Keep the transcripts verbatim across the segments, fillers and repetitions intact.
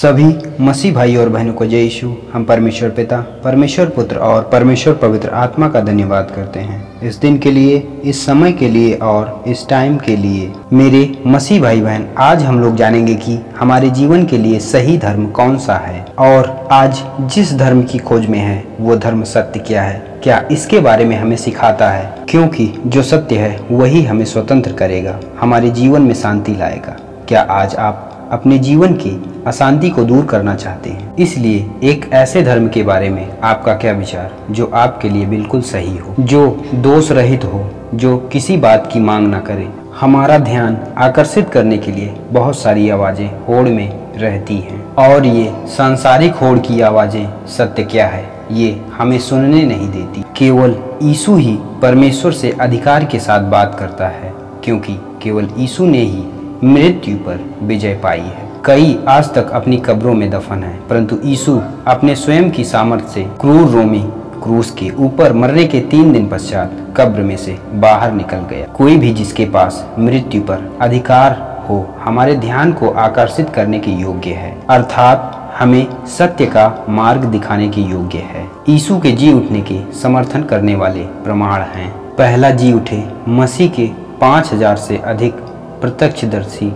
सभी मसीह भाई और बहनों को जय यीशु। हम परमेश्वर पिता, परमेश्वर पुत्र और परमेश्वर पवित्र आत्मा का धन्यवाद करते हैं इस दिन के लिए, इस समय के लिए और इस टाइम के लिए। मेरे मसीह भाई बहन, आज हम लोग जानेंगे कि हमारे जीवन के लिए सही धर्म कौन सा है और आज जिस धर्म की खोज में है वो धर्म सत्य क्या है, क्या इसके बारे में हमें सिखाता है, क्योंकि जो सत्य है वही हमें स्वतंत्र करेगा, हमारे जीवन में शांति लाएगा। क्या आज आप अपने जीवन की अशांति को दूर करना चाहते हैं? इसलिए एक ऐसे धर्म के बारे में आपका क्या विचार जो आपके लिए बिल्कुल सही हो, जो दोष रहित हो, जो किसी बात की मांग न करे। हमारा ध्यान आकर्षित करने के लिए बहुत सारी आवाजें होड़ में रहती हैं और ये सांसारिक होड़ की आवाजें सत्य क्या है ये हमें सुनने नहीं देती। केवल यीशु ही परमेश्वर से अधिकार के साथ बात करता है, क्योंकि केवल यीशु ने ही मृत्यु पर विजय पाई है। कई आज तक अपनी कब्रों में दफन है, परंतु यीशु अपने स्वयं की सामर्थ्य से क्रूर रोमी क्रूस के ऊपर मरने के तीन दिन पश्चात कब्र में से बाहर निकल गया। कोई भी जिसके पास मृत्यु पर अधिकार हो हमारे ध्यान को आकर्षित करने के योग्य है, अर्थात हमें सत्य का मार्ग दिखाने के योग्य है। यीशु के जी उठने के समर्थन करने वाले प्रमाण हैं। पहला जी उठे मसीह के पाँच हजार से अधिक प्रत्यक्षदर्शी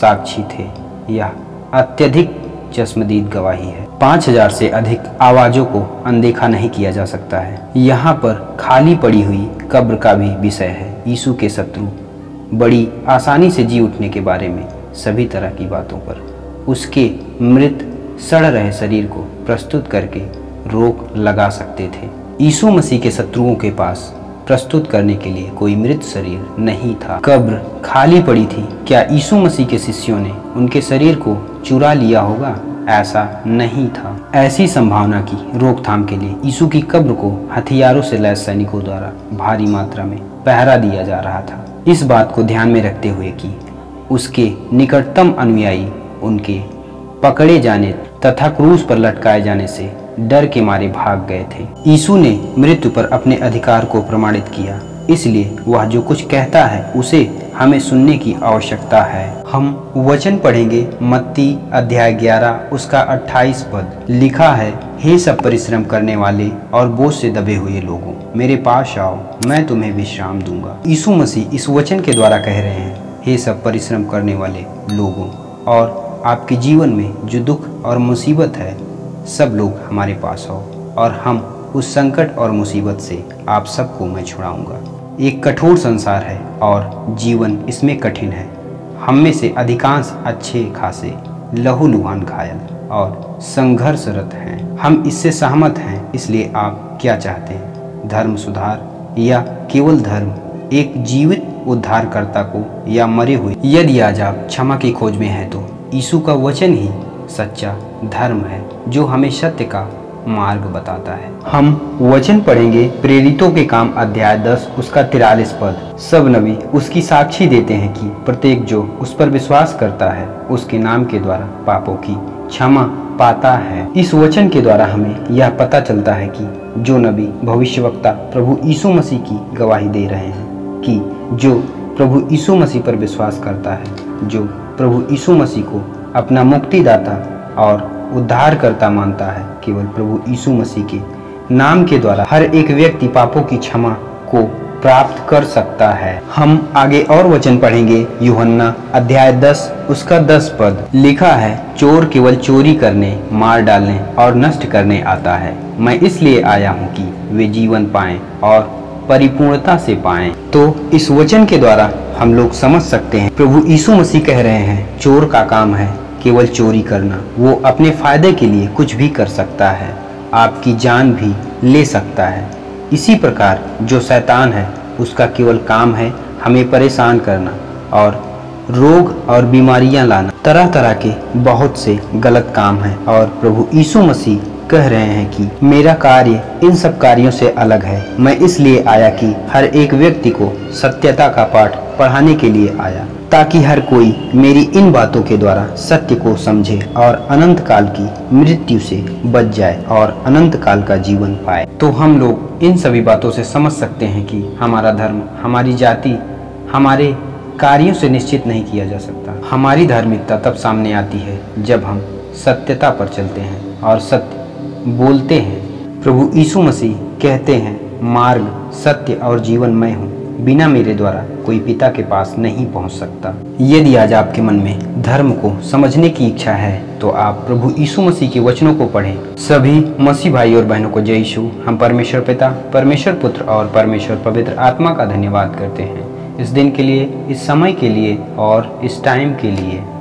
साक्षी थे। यह अत्यधिक चश्मदीद गवाही है। पाँच हजार से अधिक आवाज़ों को अनदेखा नहीं किया जा सकता है। यहाँ पर खाली पड़ी हुई कब्र का भी विषय है। यीशु के शत्रु बड़ी आसानी से जी उठने के बारे में सभी तरह की बातों पर उसके मृत सड़ रहे शरीर को प्रस्तुत करके रोक लगा सकते थे। यीशु मसीह के शत्रुओं के पास प्रस्तुत करने के लिए कोई मृत शरीर नहीं था। कब्र खाली पड़ी थी। क्या यीशु मसीह के शिष्यों ने उनके शरीर को चुरा लिया होगा? ऐसा नहीं था। ऐसी संभावना की रोकथाम के लिए यीशु की कब्र को हथियारों से लैस सैनिकों द्वारा भारी मात्रा में पहरा दिया जा रहा था। इस बात को ध्यान में रखते हुए कि उसके निकटतम अनुयायी उनके पकड़े जाने तथा क्रूस पर लटकाए जाने से डर के मारे भाग गए थे। यीशु ने मृत्यु पर अपने अधिकार को प्रमाणित किया, इसलिए वह जो कुछ कहता है उसे हमें सुनने की आवश्यकता है। हम वचन पढ़ेंगे मत्ती अध्याय ग्यारह उसका अट्ठाईस पद। लिखा है, हे सब परिश्रम करने वाले और बोझ से दबे हुए लोगों, मेरे पास आओ, मैं तुम्हें विश्राम दूंगा। यीशु मसीह इस वचन के द्वारा कह रहे हैं, हे सब परिश्रम करने वाले लोगों, और आपके जीवन में जो दुख और मुसीबत है सब लोग हमारे पास हो और हम उस संकट और मुसीबत से आप सबको मैं छुड़ाऊंगा। एक कठोर संसार है और जीवन इसमें कठिन है। हम में से अधिकांश अच्छे खासे लहूलुहान घायल और संघर्षरत हैं। हम इससे सहमत हैं। इसलिए आप क्या चाहते हैं, धर्म सुधार या केवल धर्म? एक जीवित उद्धारकर्ता को या मरे हुए? यदि आज आप क्षमा की खोज में हैं तो यीशु का वचन ही सच्चा धर्म है जो हमें सत्य का मार्ग बताता है। हम वचन पढ़ेंगे प्रेरितों के काम अध्याय दस उसका तिरालीस पद। सब नबी उसकी साक्षी देते हैं कि प्रत्येक जो उस पर विश्वास करता है उसके नाम के द्वारा पापों की क्षमा पाता है। इस वचन के द्वारा हमें यह पता चलता है कि जो नबी भविष्यवक्ता प्रभु यीशु मसीह की गवाही दे रहे हैं कि जो प्रभु यीशु मसीह पर विश्वास करता है, जो प्रभु यीशु मसीह को अपना मुक्तिदाता और उद्धारकर्ता मानता है, केवल प्रभु यीशु मसीह के नाम के द्वारा हर एक व्यक्ति पापों की क्षमा को प्राप्त कर सकता है। हम आगे और वचन पढ़ेंगे यूहन्ना अध्याय दस उसका दस पद। लिखा है, चोर केवल चोरी करने, मार डालने और नष्ट करने आता है। मैं इसलिए आया हूँ कि वे जीवन पाएं और परिपूर्णता से पाएं। तो इस वचन के द्वारा हम लोग समझ सकते हैं प्रभु यीशु मसीह कह रहे हैं चोर का काम है केवल चोरी करना। वो अपने फायदे के लिए कुछ भी कर सकता है, आपकी जान भी ले सकता है। इसी प्रकार जो शैतान है उसका केवल काम है हमें परेशान करना और रोग और बीमारियां लाना। तरह तरह के बहुत से गलत काम हैं और प्रभु यीशु मसीह कह रहे हैं कि मेरा कार्य इन सब कार्यों से अलग है। मैं इसलिए आया कि हर एक व्यक्ति को सत्यता का पाठ पढ़ाने के लिए आया, ताकि हर कोई मेरी इन बातों के द्वारा सत्य को समझे और अनंत काल की मृत्यु से बच जाए और अनंत काल का जीवन पाए। तो हम लोग इन सभी बातों से समझ सकते हैं कि हमारा धर्म, हमारी जाति हमारे कार्यों से निश्चित नहीं किया जा सकता। हमारी धार्मिकता तब सामने आती है जब हम सत्यता पर चलते हैं और सत्य बोलते हैं। प्रभु यीशु मसीह कहते हैं, मार्ग सत्य और जीवन मैं हूँ, बिना मेरे द्वारा कोई पिता के पास नहीं पहुंच सकता। यदि आज आपके मन में धर्म को समझने की इच्छा है तो आप प्रभु यीशु मसीह के वचनों को पढ़ें। सभी मसीह भाई और बहनों को जय यीशु। हम परमेश्वर पिता, परमेश्वर पुत्र और परमेश्वर पवित्र आत्मा का धन्यवाद करते हैं इस दिन के लिए, इस समय के लिए और इस टाइम के लिए।